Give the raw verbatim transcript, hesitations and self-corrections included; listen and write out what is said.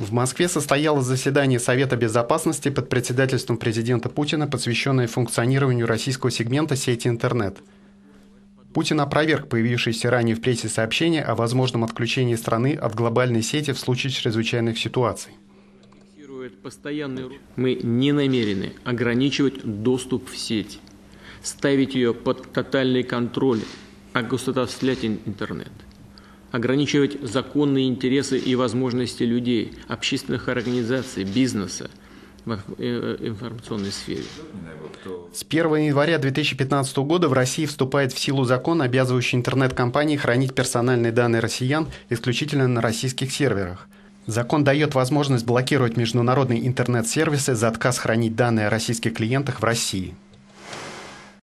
В Москве состоялось заседание Совета Безопасности под председательством президента Путина, посвященное функционированию российского сегмента сети интернет. Путин опроверг появившиеся ранее в прессе сообщения о возможном отключении страны от глобальной сети в случае чрезвычайных ситуаций. Мы не намерены ограничивать доступ в сеть, ставить ее под тотальный контроль, огосударствлять интернет. Ограничивать законные интересы и возможности людей, общественных организаций, бизнеса в информационной сфере. С первого января две тысячи пятнадцатого года в России вступает в силу закон, обязывающий интернет-компании хранить персональные данные россиян исключительно на российских серверах. Закон дает возможность блокировать международные интернет-сервисы за отказ хранить данные о российских клиентах в России.